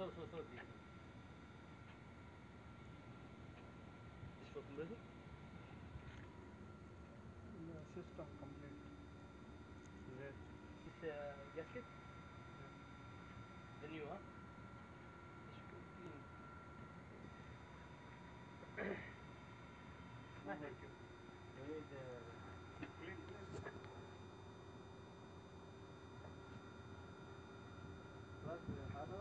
صور دي شوفوا كده. السيستم كومبليت زين. انت جاكيت النيو ها ما هيك هذا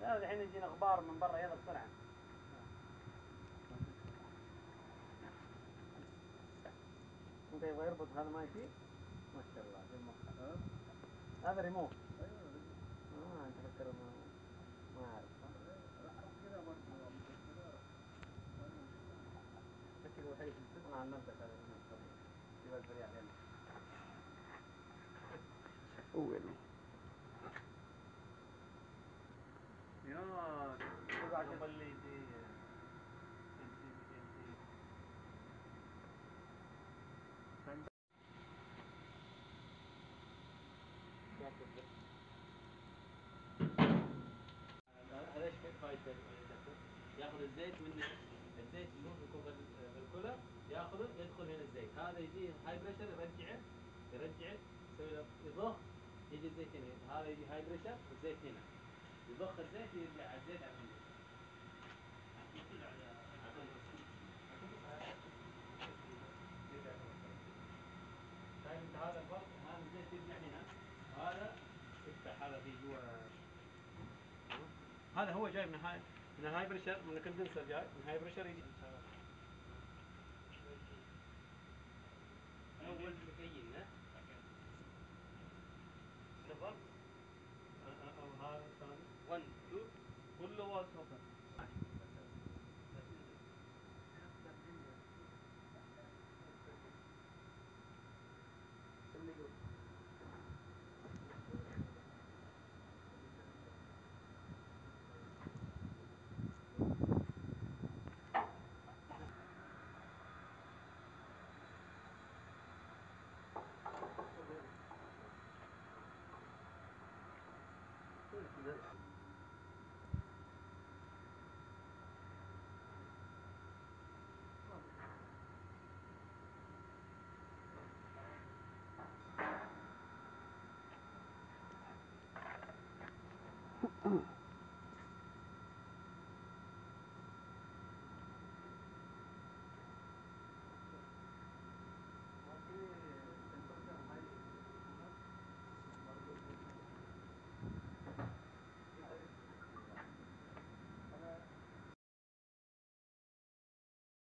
لا الحين يجينا غبار من برا يلا بسرعة. انت يبغى يربط هذا ما يفيد ما شاء الله بالمخ. هذا ريموت. ايوه انت فكر ما اعرف كذا شكله وحيد ما عن نفسك هذا يبغى الفريق علينا. ويلي يا تبع اللي دي هذا شوية فايدة ياخذ الزيت من الزيت يروح يكون بالكولر ياخذه يدخل هنا الزيت هذا يجي هاي بريشر يرجعه يسوي له يضخ يجي الزيت هنا هذا يجي هاي بريشر والزيت هنا يضخ الزيت يرجع الزيت على هذا الفرق هذا الزيت يرجع هنا هذا يفتح هذا في جوا هذا هو جاي من هاي بريشر من الكندنسر جاي من هاي بريشر يجي اول مكينه صفر او هذا الثاني 1 2 كله واصل صفر